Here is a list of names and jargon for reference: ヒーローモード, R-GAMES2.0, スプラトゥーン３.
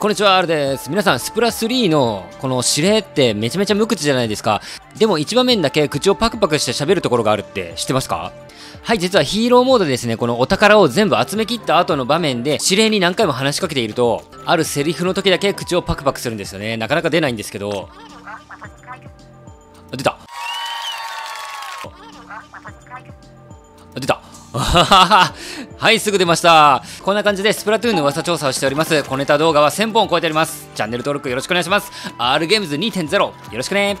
こんにちは、R です。皆さん、スプラ3のこの指令ってめちゃめちゃ無口じゃないですか。でも一場面だけ口をパクパクして喋るところがあるって知ってますか？はい、実はヒーローモードでですね、このお宝を全部集め切った後の場面で指令に何回も話しかけていると、あるセリフの時だけ口をパクパクするんですよね。なかなか出ないんですけど。出た。出た。はい、すぐ出ました。こんな感じでスプラトゥーンの噂調査をしております。小ネタ動画は1000本を超えております。チャンネル登録よろしくお願いします。R-GAMES2.0 よろしくね。